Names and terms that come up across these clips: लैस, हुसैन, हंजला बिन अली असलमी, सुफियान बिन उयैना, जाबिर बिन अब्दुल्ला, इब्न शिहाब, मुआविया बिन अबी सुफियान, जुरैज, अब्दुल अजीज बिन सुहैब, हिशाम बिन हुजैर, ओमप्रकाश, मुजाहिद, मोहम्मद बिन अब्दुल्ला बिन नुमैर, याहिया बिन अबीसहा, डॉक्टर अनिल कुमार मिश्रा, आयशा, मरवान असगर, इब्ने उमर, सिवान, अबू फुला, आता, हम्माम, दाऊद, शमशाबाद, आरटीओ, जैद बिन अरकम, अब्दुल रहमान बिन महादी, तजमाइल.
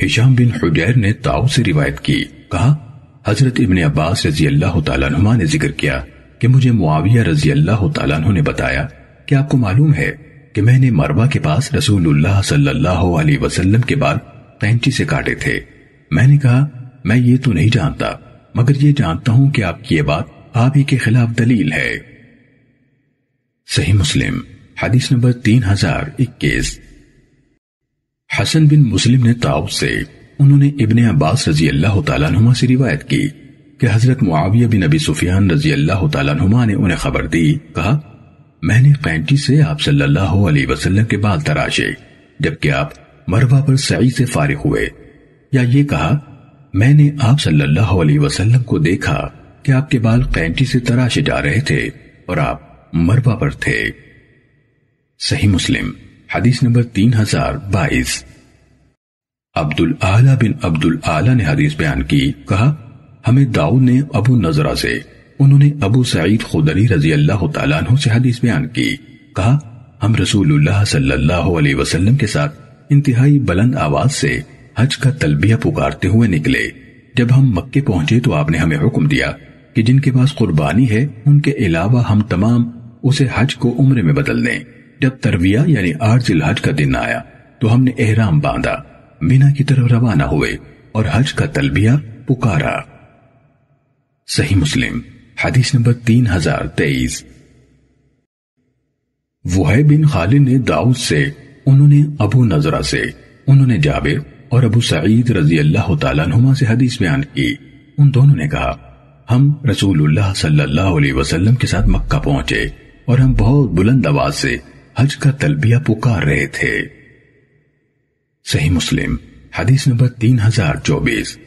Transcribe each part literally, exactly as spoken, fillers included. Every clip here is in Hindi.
हिशाम बिन हुजैर ने ताऊ से रिवायत की, कहा हजरत इब्ने अब्बास रजी अल्लाह तआला अन्हुमा ने जिक्र किया कि मुझे मुआविया रजी अल्लाह तआला अन्हु ने बताया कि आपको मालूम है कि मैंने मरवा के पास रसूलुल्लाह सल्लल्लाहु अलैहि वसल्लम के बाल कैंची से काटे थे। मैंने कहा मैं ये तो नहीं जानता, मगर ये जानता हूं कि आपकी ये बात आप ही के खिलाफ दलील है। सही मुस्लिम हदीस नंबर तीन हजार इक्कीस। हसन बिन मुस्लिम ने ताऊ से, उन्होंने इब्ने अब्बास रजी अल्लाह तआला अन्हुमा से रिवायत की कि हजरत मुआविया बिन अबी सुफियान रजी अल्लाह तआला अन्हुमा ने उन्हें खबर दी, कहा मैंने कैंची से आप सल्लल्लाहु अलैहि वसल्लम के बाल तराशे जबकि आप मरवा पर सई से फारिग हुए, या ये कहा मैंने आप सल्लल्लाहु अलैहि वसल्लम को देखा कि आपके बाल कैंची से तराशे जा रहे थे और आप मरवा पर थे। सही मुस्लिम हदीस नंबर तीन हजार बाईस। अब्दुल अला बिन अब्दुल अला ने हदीस बयान की, कहा हमें दाऊद ने अबू नजरा से, उन्होंने अबू सईद खुदरी रजी अल्लाह तआला अन्हु से हदीस बयान की, कहा हम रसूलुल्लाह सल्लल्लाहु अलैहि वसल्लम के साथ इंतहाई बुलंद आवाज से हज का तलबिया पुकारते हुए निकले। जब हम मक्के पहुंचे तो आपने हमें हुक्म दिया कि जिनके पास कुर्बानी है उनके अलावा हम तमाम उसे हज को उम्रे में बदल दें। जब तरविया यानी आठ जिलहज का दिन आया तो हमने एहराम बांधा, मीना की तरफ रवाना हुए और हज का तलबिया पुकारा। सही मुस्लिम हदीस नंबर तीन हजार तेईस। वो है बिन खालिद ने दाऊद से, उन्होंने अबू नजरा से, उन्होंने जाबिर और अबू सईद रजी अल्लाह तआला अन्हुमा से हदीस बयान की। उन दोनों ने कहा हम रसूलुल्लाह सल्लल्लाहु अलैहि वसल्लम के साथ मक्का पहुंचे और हम बहुत बुलंद आवाज से हज का तलबिया पुकार रहे थे। सही मुस्लिम हदीस नंबर तीन हजार चौबीस।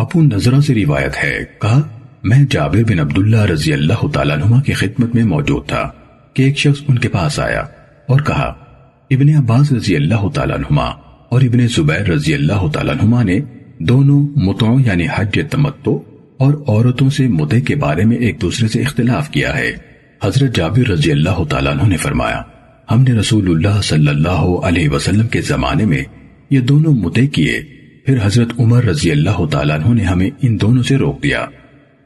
अबू नजरा से रिवायत है, कहा मैं जाबिर बिन अब्दुल्ला रजी अल्लाह तआला अन्हुमा की खिदमत में मौजूद था कि एक शख्स उनके पास आया और कहा इब्ने अब्बास रजी अल्लाह तआला अन्हुमा और इब्ने जुबैर रजी अल्लाह तआला अन्हुमा ने दोनों मुतों यानी हज तमत्तो और औरतों से मुते के बारे में एक दूसरे से इख्तिलाफ किया है। हजरत जाबिर रजी अल्लाह तआला अन्हु ने फरमाया हमने रसूलुल्लाह सल्लल्लाहु अलैहि वसल्लम के जमाने में ये दोनों मुते किए, फिर हजरत उमर रजी अल्लाह तआला अन्हु ने हमें इन दोनों से रोक दिया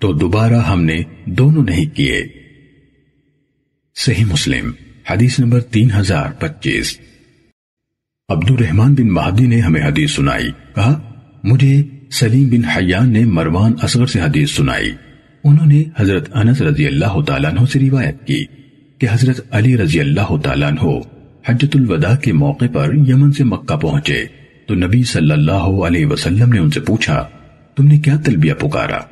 तो दोबारा हमने दोनों नहीं किए। सही मुस्लिम हदीस नंबर तीन हजार पच्चीस। अब्दुल रहमान बिन महादी ने हमें हदीस सुनाई, कहा मुझे सलीम बिन हयान ने मरवान असगर से हदीस सुनाई। उन्होंने हजरत अनस रजी अल्लाह तआला अन्हु से रिवायत की कि हजरत अली रजी अल्लाह तआला अन्हु हज्जतुल वदा के मौके पर यमन से मक्का पहुंचे तो नबी सल्लल्लाहु अलैहि वसल्लम ने उनसे पूछा तुमने क्या तलबिया पुकारा?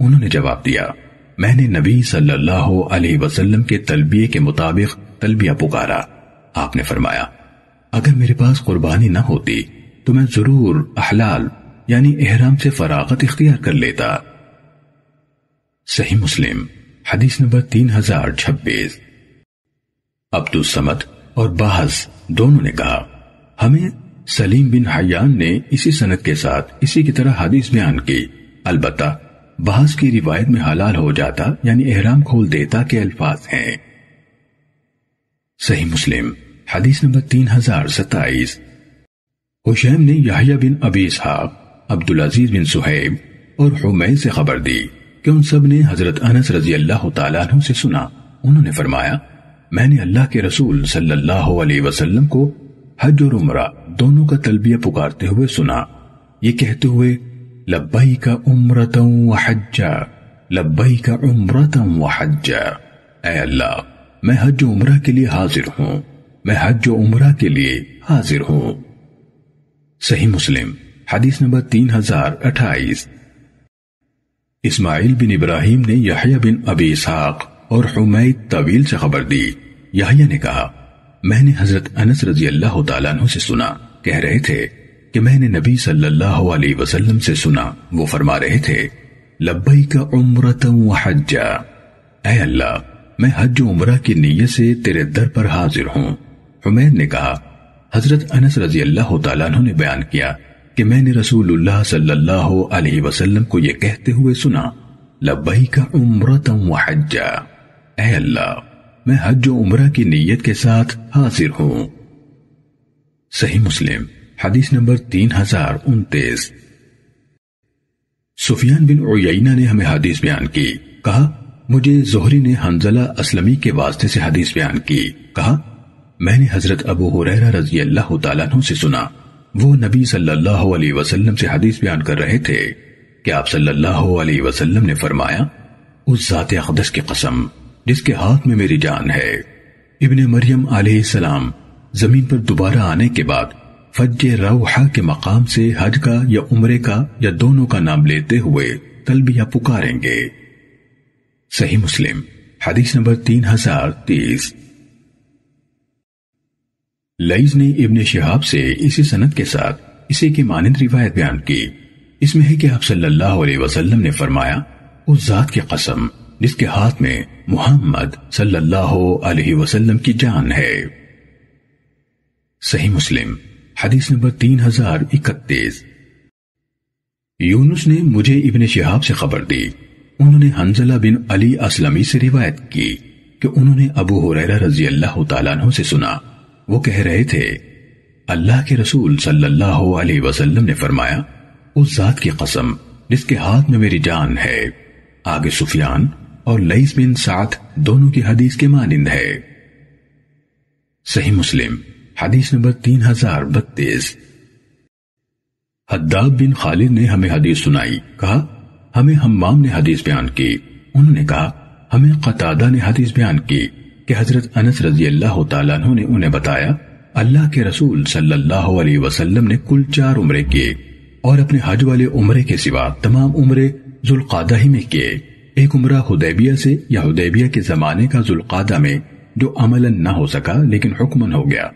उन्होंने जवाब दिया मैंने नबी सल्लल्लाहु अलैहि वसल्लम के तलबिये के मुताबिक तलबिया पुकारा। आपने फरमाया अगर मेरे पास कुर्बानी न होती तो मैं जरूर अहलाल यानी एहराम से फरागत इख्तियार कर लेता। सही मुस्लिम हदीस नंबर तीन हजार छब्बीस। अब्दुल समद और बाहस दोनों ने कहा हमें सलीम बिन हयान ने इसी सनद के साथ इसी की तरह हदीस बयान की, अलबत्ता बाहस की रिवायत में हलाल हो जाता यानी एहराम खोल देता के अल्फाज हैं। सही मुस्लिम हदीस नंबर तीन हजार सत्ताईस। हुसैन ने याहिया बिन अबीसहा, अब्दुल अजीज बिन सुहैब और हुमैश से खबर दी कि उन सब ने हजरत अनस रजी अल्लाह तआला अन्हु से सुना। उन्होंने फरमाया मैंने अल्लाह के रसूल सल्लल्लाहु अलैहि वसल्लम को हज और उम्रा दोनों का तलबिया पुकारते हुए सुना, ये कहते हुए लब्बैक उम्रतन व हज्जा, लब्बैक उम्रतन व हज्जा। ऐ अल्लाह मैं हज और उम्रा के लिए हाजिर हूँ, मैं हज और उम्रा के लिए हाजिर हूँ। सही मुस्लिम हदीस नंबर तीन हजार अट्ठाईस। इस्माइल बिन इब्राहिम ने याहिया बिन अबीसहा और हुमैय्यह तवील से खबर दी। याहिया ने कहा मैंने हजरत अनस रजी अल्लाह तआला अन्हु से सुना, कह रहे थे कि मैंने नबी सल्लल्लाहु अलैहि वसल्लम से सुना, वो फरमा रहे थे लब्बैक उम्रतन व हज्जा। ऐ अल्लाह मैं हज व उम्रा की नीयत से तेरे दर पर हाजिर हूँ। हुमैर ने कहा हजरत अनस रजी अल्लाह तआला अन्हु ने बयान किया कि मैंने रसूलुल्लाह सल्लल्लाहु अलैहि वसल्लम को यह कहते हुए सुना लब्बैक उम्रतन व हज्जा। ऐ अल्लाह मैं हज और उम्रा की नीयत के साथ हाजिर हूँ। सही मुस्लिम हदीस नंबर तीन हजार उनतीस। सुफियान बिन उयैना ने हमें हदीस बयान की। कहा मुझे जोहरी ने हंजला असलमी के वास्ते से हदीस बयान की। कहा मैंने हजरत अबू हुरैरा रजी अल्लाह तआला अन्हु से सुना, वो नबी सल्लल्लाहु अलैहि वसल्लम से हदीस बयान कर रहे थे कि आप सल्लल्लाहु अलैहि वसल्लम ने फरमाया, उस जात अक़दस की कसम जिसके हाथ में मेरी जान है, इब्ने मरियम अलैहिस्सलाम जमीन पर दोबारा आने के बाद फज्जे रौहा के मकाम से हज का या उम्रे का या दोनों का नाम लेते हुए तलबिया पुकारेंगे। सही मुस्लिम हदीस नंबर तीन हजार तीस। लैस ने इब्न शिहाब से इसी सनद के साथ इसी के मानंद रिवायत बयान की। इसमें है कि आप सल्लल्लाहु अलैहि वसल्लम ने फरमाया, उस जात की कसम जिसके हाथ में मुहम्मद सल्लल्लाहु अलैहि वसल्लम की जान है। सही मुस्लिम हदीस नंबर तीन हजार इकतीस। यूनुस ने मुझे इब्ने शिहाब से खबर दी, उन्होंने हंजला बिन अली असलमी से रिवायत की कि उन्होंने अबू हुरैरा रजी अल्लाह तआला अन्हु से सुना, वो कह रहे थे, अल्लाह के रसूल सल्लल्लाहु अलैहि वसल्लम ने फरमाया, उस जात की कसम जिसके हाथ में मेरी जान है। आगे सुफियान और लईस बिन साथ दोनों की हदीस के मानिंद है। सही मुस्लिम हदीस नंबर तीन हजार बत्तीस। हद्दाब बिन खालिद ने हमें हदीस सुनाई। कहा हमें हम्माम ने हदीस बयान की। उन्होंने कहा हमें कतादा ने हदीस बयान की कि हजरत अनस रजी अल्लाह तआला अन्हु ने उन्हें बताया, अल्लाह के रसूल सल्लल्लाहु अलैहि वसल्लम ने कुल चार उम्रे किए और अपने हज वाले उम्रे के सिवा तमाम उम्रे जुल्कादा ही में किए। एक उम्रा हुदैबिया से या हुदैबिया के जमाने का जुल्कादा में, जो अमलन न हो सका लेकिन हुक्मन हो गया,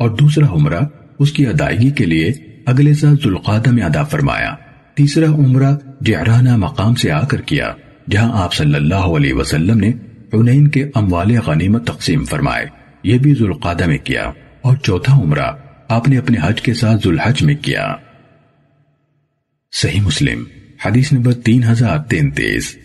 और दूसरा उम्रा उसकी अदायगी के लिए अगले साल जुल्कादा में अदा फरमाया। तीसरा उम्रा जिराना मकाम से आकर किया, जहां आप सल्लल्लाहु अलैहि वसल्लम ने हुनैन के अमवाल गनीमत तकसीम फरमाए, यह भी जुल्कादा में किया। और चौथा उम्रा आपने अपने हज के साथ जुल्हज में किया। सही मुस्लिम हदीस नंबर तीन हजार तैंतीस।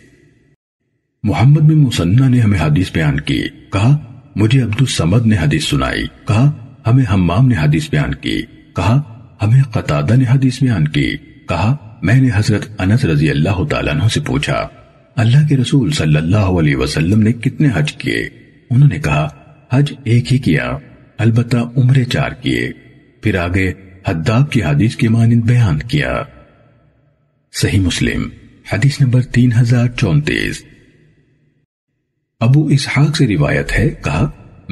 मोहम्मद बिन मुसन्ना ने हमें हदीस बयान की। कहा मुझे अब्दुल समद ने हदीस सुनाई। कहा हमें हम्माम ने हदीस बयान की। कहा हमें कतादा ने हदीस बयान की। कहा मैंने हजरत अनस रजी अल्लाह तआला अन्हु से पूछा, अल्लाह के रसूल सल्लल्लाहु अलैहि वसल्लम ने कितने हज किए? उन्होंने कहा हज एक ही किया, अलबत्ता उम्रे चार किए। फिर आगे हद्दाब की हदीस के मानिंद बयान किया। सही मुस्लिम हदीस नंबर तीन हजार चौंतीस। अबू इसहाक से रिवायत है। कहा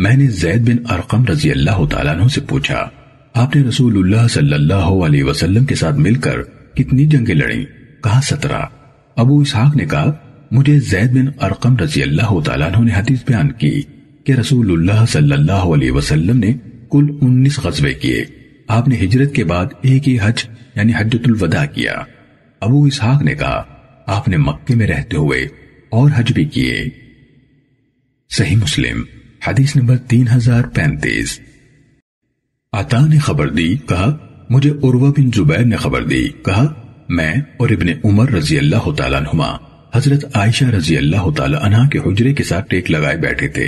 मैंने जैद बिन अरकम रजी अल्लाह तआला अन्हु से पूछा, आपने रसूलुल्लाह सल्लल्लाहु अलैहि वसल्लम के साथ मिलकर कितनी जंगें लड़ी? कहा सत्रह। अबू इसहाक ने कहा मुझे जैद बिन अरकम रजी अल्लाह तआला अन्हु ने हदीस बयान की कि रसूलुल्लाह सल्लल्लाहु अलैहि वसल्लम ने कुल उन्नीस गज़वे किए। आपने हिजरत के बाद एक ही हज यानी हज्जतुल वदा किया। अबू इसहाक ने कहा आपने मक्के में रहते हुए और हज भी किए। सही मुस्लिम हदीस नंबर तीन हजार पैंतीस। आता ने खबर दी। कहा मुझे उर्वा बिन जुबैर ने खबर दी। कहा मैं और इब्ने उमर रजी अल्लाह तआला अन्हुमा हजरत आयशा रजी अल्लाह तआला अन्हा के हुजरे के साथ टेक लगाए बैठे थे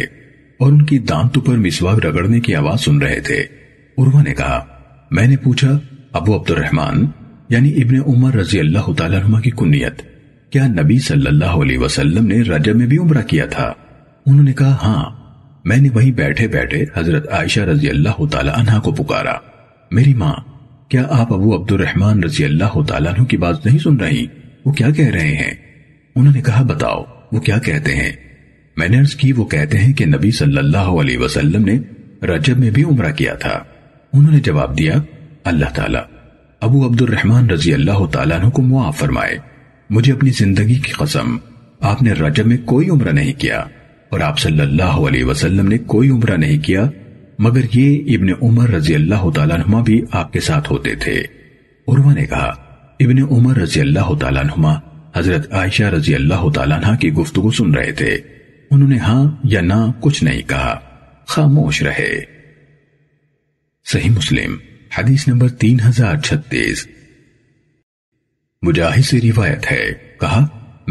और उनकी दांतों पर मिसवाक रगड़ने की आवाज सुन रहे थे। उर्वा ने कहा मैंने पूछा, अबू अब्दुल रहमान यानी इब्ने उमर रजी अल्लाह तआला अन्हुमा की कुनियत, क्या नबी सल्लल्लाहु अलैहि वसल्लम ने रजब में भी उम्रा किया था? उन्होंने कहा हाँ, मैंने वहीं बैठे बैठे हजरत आयशा रजी अल्लाह तआला अन्हा को पुकारा, मेरी माँ क्या आप अबू अब्दुल रहमान रजी अल्लाह तआला अन्हु की बात नहीं सुन रही? वो क्या कह रहे हैं? उन्होंने कहा बताओ वो क्या कहते हैं? मैंने अर्ज की वो कहते हैं कि नबी सल्लल्लाहु अलैहि वसल्लम ने रजब में भी उम्रा किया था। उन्होंने जवाब दिया, अल्लाह ताला अबू अब्दुल रहमान रजी अल्लाह तआला अन्हु को मुआफ फरमाए, मुझे अपनी जिंदगी की कसम आपने रजब में कोई उम्रा नहीं किया और आप सल्लल्लाहु अलैहि वसल्लम ने कोई उम्रा नहीं किया, मगर ये इब्ने उमर रजी अल्लाह तआला अन्हुमा भी आपके साथ होते थे। उर्वा ने कहा इब्ने उमर रजी अल्लाह तआला अन्हुमा हजरत आयशा रजी अल्लाह तआला अन्हा की गुफ्तगू सुन रहे थे। उन्होंने हाँ या ना कुछ नहीं कहा, खामोश रहे। सही मुस्लिम हदीस नंबर तीन हजार छत्तीस। मुजाहिद से रिवायत है। कहा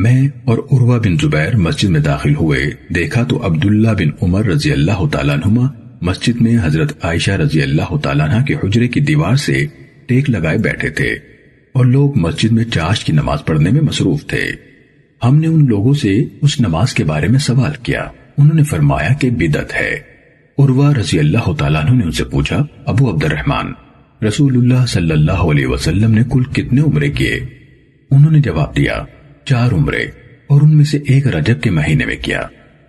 मैं और उर्वा बिन जुबैर मस्जिद में दाखिल हुए, देखा तो अब्दुल्ला बिन उमर रजी अल्लाह तआला अन्हुमा मस्जिद में हजरत आयशा रजी अल्लाह तआला अन्हा के हुजरे की दीवार से टेक लगाए बैठे थे और लोग मस्जिद में चाश की नमाज पढ़ने में मसरूफ थे। हमने उन लोगों से उस नमाज के बारे में सवाल किया। उन्होंने फरमाया कि बिदत है। उर्वा रजी अल्लाह तआला अन्हु ने उनसे पूछा, अबू अब्दुर्रहमान, रसूलुल्लाह सल्लल्लाहु अलैहि वसल्लम ने कुल कितने उम्रे किए? उन्होंने जवाब दिया, चार उम्रे, और उनमें से एक रजब के महीने में किया।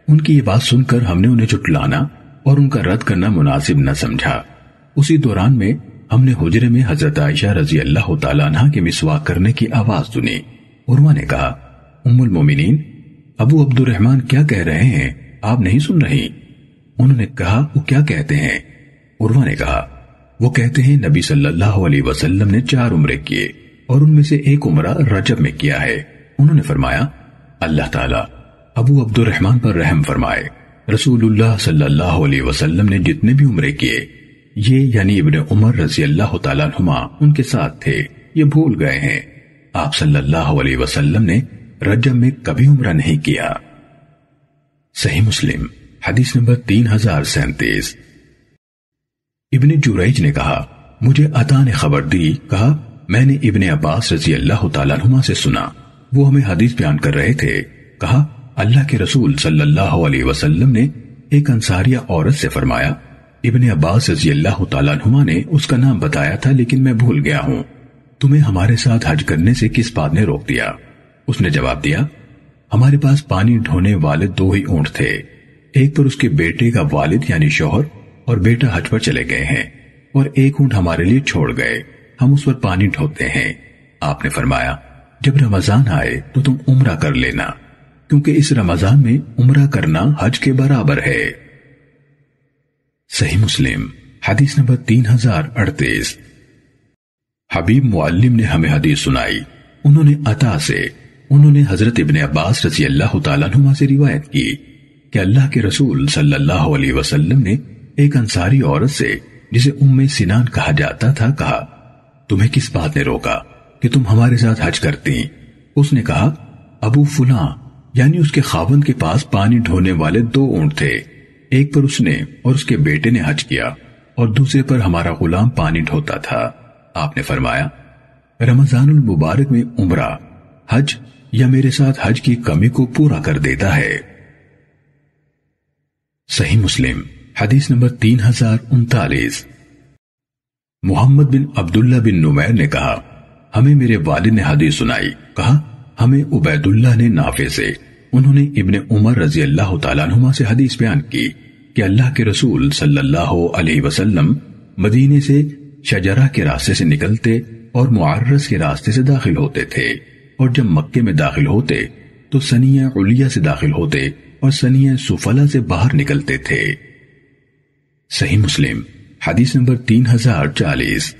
उनकी ये बात सुनकर हमने उन्हें चुटलाना और उनका रद्द करना मुनासिब न समझा। उसी दौरान में हमने हुजरे में हजरत आयशा रजी अल्लाह तआला अन्हा के मिसवाक करने की आवाज सुनी। उर्वा ने कहा, उम्मुल मोमिनीन, अबू अब्दुर्रहमान क्या कह रहे हैं, आप नहीं सुन रही? उन्होंने कहा, वो क्या कहते हैं? उर्वा ने कहा, वो कहते हैं नबी सल्लल्लाहु अलैहि वसल्लम ने चार उम्रे किए और उनमें से एक उम्रा रजब में किया है। उन्होंने फरमाया, अल्लाह ताला अबू अब्दुर्रहमान पर रहम फरमाए। रसूलुल्लाह सल्लल्लाहु अलैहि वसल्लम ने जितने भी उम्रे किए, ये यानी इब्ने उमर रजी अल्लाह तआला अन्हुमा उनके साथ थे, ये भूल गए हैं। आप सल्लल्लाहु अलैहि वसल्लम ने रजब में कभी उम्रा नहीं किया। सही मुस्लिम हदीस नंबर तीन हजार सैंतीस। इब्ने जुरैज ने कहा, मुझे अता ने खबर दी, कहा मैंने इब्ने अब्बास रजी अल्लाह तआला अन्हुमा से सुना, वो हमें हदीस बयान कर रहे थे। कहा, अल्लाह के रसूल सल्लल्लाहु अलैहि वसल्लम ने एक अंसारिया औरत से फरमाया, इब्ने अब्बास रज़ी अल्लाह तआला अन्हुमा ने उसका नाम बताया था लेकिन मैं भूल गया हूँ, तुम्हें हमारे साथ हज करने से किस बात ने रोक दिया? उसने जवाब दिया, हमारे पास पानी ढोने वाले दो ही ऊँट थे, एक पर उसके बेटे का वालिद यानी शोहर और बेटा हज पर चले गए हैं और एक ऊँट हमारे लिए छोड़ गए, हम उस पर पानी ढोते हैं। आपने फरमाया, जब रमजान आए तो तुम उम्रा कर लेना, क्योंकि इस रमजान में उम्रा करना हज के बराबर है। सही मुस्लिम हदीस नंबर तीन हजार अड़तीस। हबीब मुअल्लिम ने हमें हदीस सुनाई, उन्होंने अता से, उन्होंने हजरत इब्ने अब्बास रजी अल्लाह तआला अन्हुमा से रिवायत की कि अल्लाह के रसूल सल्लल्लाहु अलैहि वसल्लम ने एक अंसारी औरत से, जिसे उम्मे सिनान कहा जाता था, कहा तुम्हें किस बात ने रोका कि तुम हमारे साथ हज करती? उसने कहा, अबू फुला यानी उसके खावंद के पास पानी ढोने वाले दो ऊंट थे, एक पर उसने और उसके बेटे ने हज किया और दूसरे पर हमारा गुलाम पानी ढोता था। आपने फरमाया, रमजानुल मुबारक में उम्रा, हज या मेरे साथ हज की कमी को पूरा कर देता है। सही मुस्लिम हदीस नंबर तीन हजार उनतालीस। मोहम्मद बिन अब्दुल्ला बिन नुमैर ने कहा, हमें मेरे वालिद ने हदीस सुनाई, कहा हमें उबैदुल्लाह ने नाफे से, उन्होंने इब्ने उमर रजी अल्लाह तआला अन्हुमा से हदीस बयान की कि अल्लाह के रसूल सल्लल्लाहु अलैहि वसल्लम मदीने से शजरा के रास्ते से निकलते और मुआरस के रास्ते से दाखिल होते थे, और जब मक्के में दाखिल होते तो सनिया उलिया से दाखिल होते और सनिया सुफला से बाहर निकलते थे। सही मुस्लिम हदीस नंबर तीन हजार चालीस।